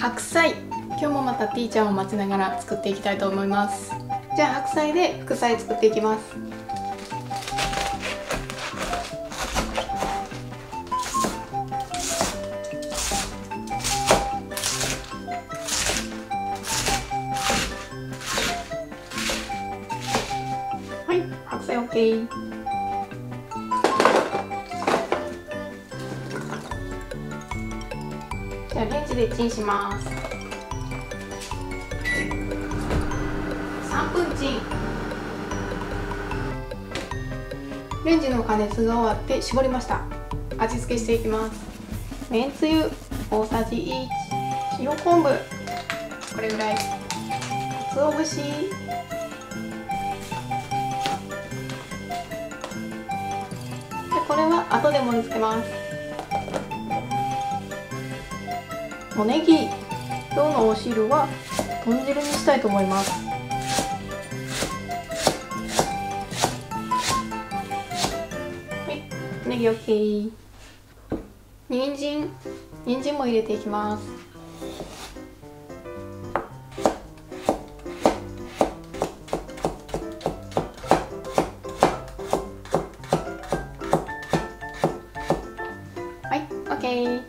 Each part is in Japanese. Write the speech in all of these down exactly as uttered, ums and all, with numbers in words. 白菜、今日もまたティーチャーを待ちながら作っていきたいと思います。じゃあ白菜で副菜作っていきます。はい、白菜 OK。レンジでチンします。さんぷんチン。レンジの加熱が終わって絞りました。味付けしていきます。めんつゆ大さじいち、塩昆布これぐらい、鰹節、これは後で盛り付けます。おネギ、今日のお汁は豚汁にしたいと思います。はい、ネギ OK。 人参、人参も入れていきます。はい OK。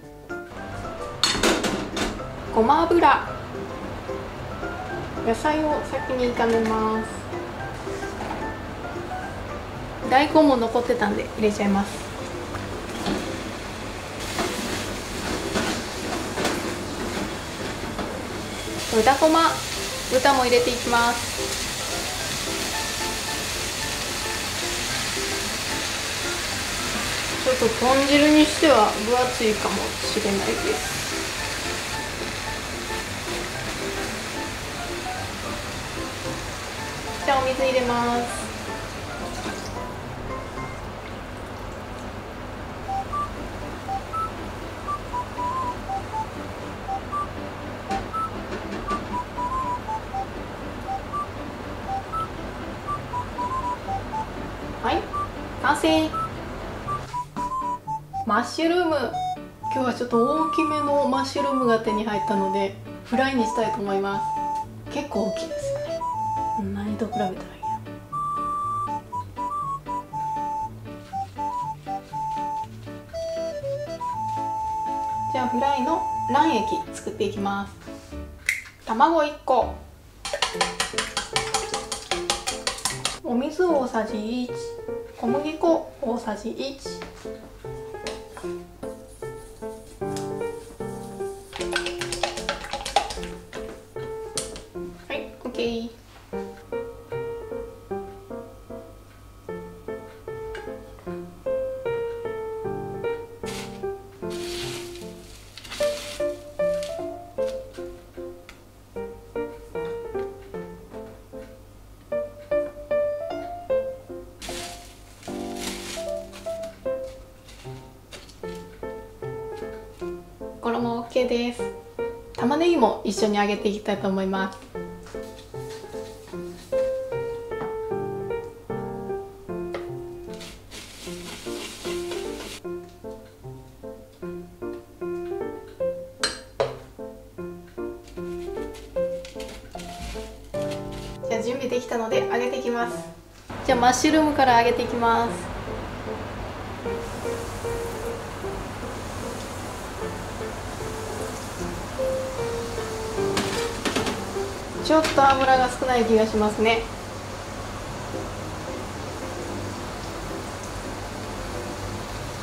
ごま油、野菜を先に炒めます。大根も残ってたんで入れちゃいます。豚こま、豚も入れていきます。ちょっと豚汁にしては分厚いかもしれないです。じゃあお水入れます。はい、完成。マッシュルーム、今日はちょっと大きめのマッシュルームが手に入ったのでフライにしたいと思います。結構大きいです。何と比べたらいいや。じゃあフライの卵液作っていきます。卵いっこ、お水大さじいち、小麦粉大さじいち、はい OK。衣 OK です。玉ねぎも一緒に揚げていきたいと思います。じゃあ準備できたので揚げていきます。じゃあマッシュルームから揚げていきます。ちょっと油が少ない気がしますね。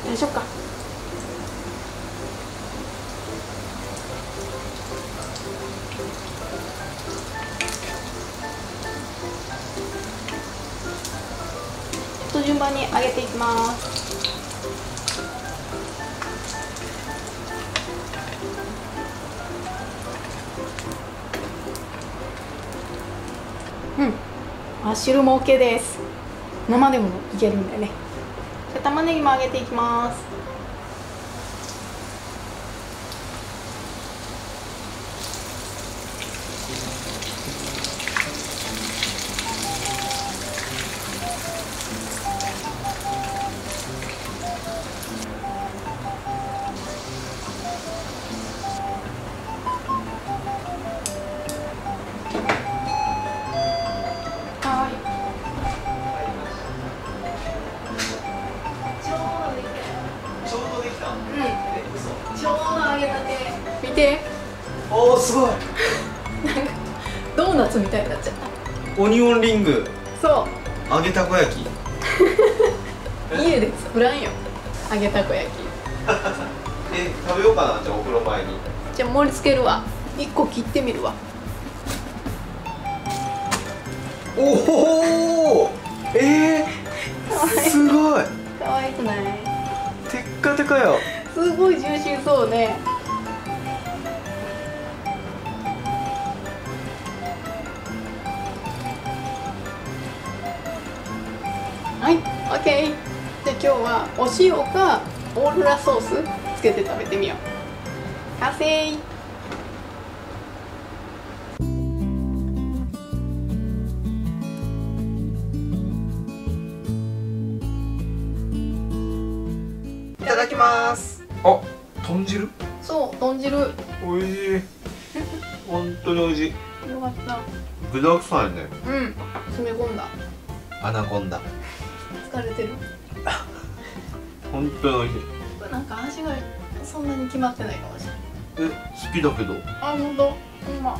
よいしょっか。ちょっと順番に揚げていきます。うん、マッシュルーム OK です。生でもいけるんだよね。じゃあ玉ねぎも揚げていきます。系。おお、すごい。なんかドーナツみたいになっちゃった。オニオンリング。そう。揚げたこ焼き。家で作らんよ。揚げたこ焼き。え、食べようかな、じゃあお風呂前に。じゃあ盛り付けるわ。一個切ってみるわ。おお。えー、すごい。可愛くない。テッカテカよ。すごいジューシーそうね。はい、オッケー。で、今日はお塩かオーロラソースつけて食べてみよう。完成。いただきます。あ、豚汁。そう、豚汁。美味しい。本当に美味しい。よかった。具だくさんね。うん、詰め込んだ。アナコンダ。疲れてる。本当に美味しい。なんか味がそんなに決まってないかもしれない。え、好きだけど。あ、本当。うん、ま。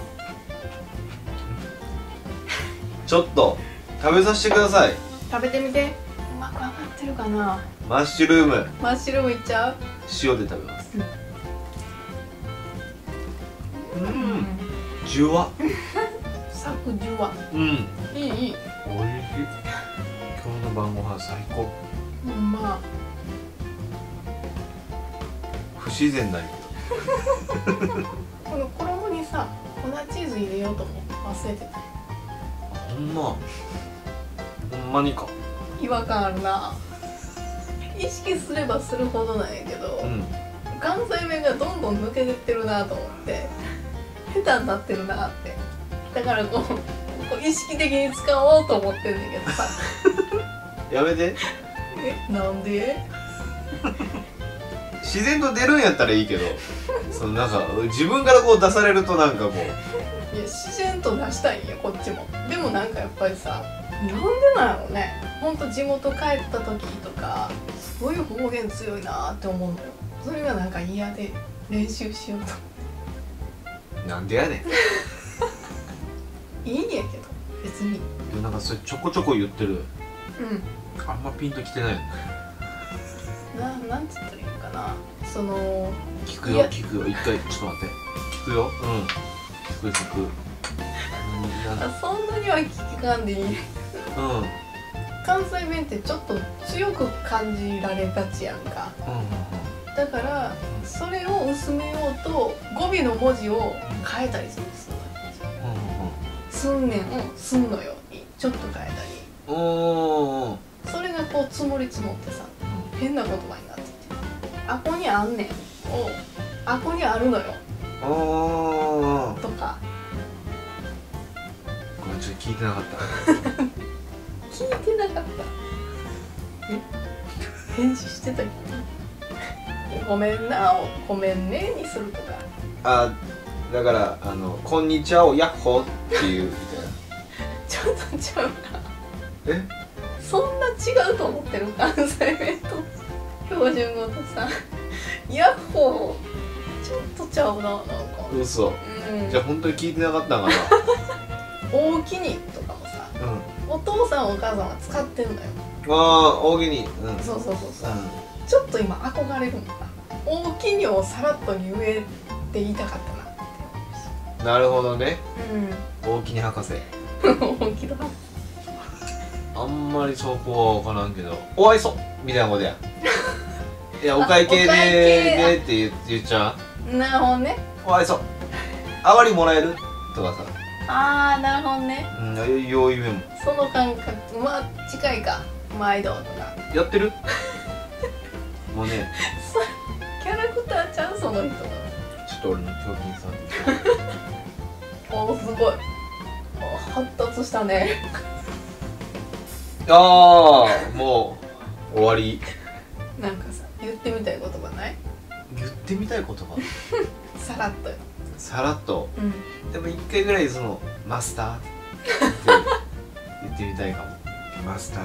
ちょっと食べさせてください。食べてみて。うまく揚がってるかな。マッシュルーム。マッシュルームいっちゃう。塩で食べます。うん。じゅわ。サクじゅわ。うん。いいいい。おいしい。今日の晩ご飯最高。うん、まあ。不自然だよ。この衣にさ、粉チーズ入れようと思って忘れてた。ほんま。ほんまにか。違和感あるな。意識すればするほどなんやけど、うん、関西弁がどんどん抜けてってるなと思って、下手になってるなって、だからこう、こう意識的に使おうと思ってんだけどさ。やめて。え、なんで。自然と出るんやったらいいけど、そのなんか自分からこう出されるとなんかこう。いや、自然と出したいんやこっちも。でもなんかやっぱりさ、なんでなんやろね。ほんと地元帰った時とかすごい方言強いなって思うのよ。それがなんか嫌で練習しようと。なんでやねん。いいんやけど別に。でもなんかそれちょこちょこ言ってる。うん、あんまピンときてないよね。な、なんつったらいいのかな。その聞くよ聞くよ、一回ちょっと待って、聞くよ。うん、聞く聞く。そんなには聞かんでいい。うん、関西弁ってちょっと強く感じられがちやんか、うん、だからそれを薄めようと語尾の文字を変えたりするんですよ、うん、すんねん、すんのよにちょっと変えたり、おそれがこう積もり積もってさ、変な言葉になってて「あこにあんねん」を「あこにあるのよ」とか。ちょっと聞いてなかった。聞いてなかった。え、返事してたけど。ごめんなをごめんねにするとか。あ、だからあのこんにちはをヤッホーっていうみたいな。ちょっとちゃうな。え、そんな違うと思ってる関西弁と標準語とさ、ヤッホーちょっとちゃうな、なんか。嘘。うん、じゃあ本当に聞いてなかったんかな。大きにとかもさ、うん、お父さんお母さんは使ってんのよ。ああ、大きに。うん、そうそうそうそう、うん、ちょっと今憧れるもんな。大きにをさらっと言えって言いたかったなって思いました。なるほどね。うん、大きに博士。大きに博士。あんまりそこは分からんけど、お愛想みたいなことや。いや、お会計でーって言 っ, 言っちゃう。なるほどね。お愛想。あまりもらえるとかさ。あー、なるほどね。うん、よう言えもその感覚、まあ、近いか。毎度とかやってる。もうねキャラクターちゃん、その人。ちょっと俺の胸筋さんおー、すごい発達したね。あー、もう終わり。なんかさ、言ってみたい言葉ない？言ってみたい言葉さらっとよ、さらっと、うん、でも一回ぐらいそのマスターって言ってみたいかも。マスター、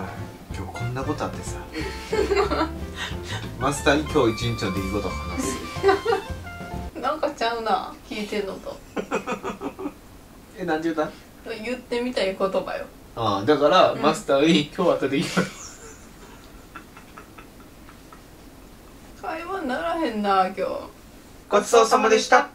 今日こんなことあってさ。マスターに今日一日の出来事を話す。なんかかちゃうな、聞いてんのと。え、なんて言うた？言ってみたい言葉よ。ああ、だから、うん、マスターに今日はたでいいのよ。会話ならへんな、今日。ごちそうさまでした。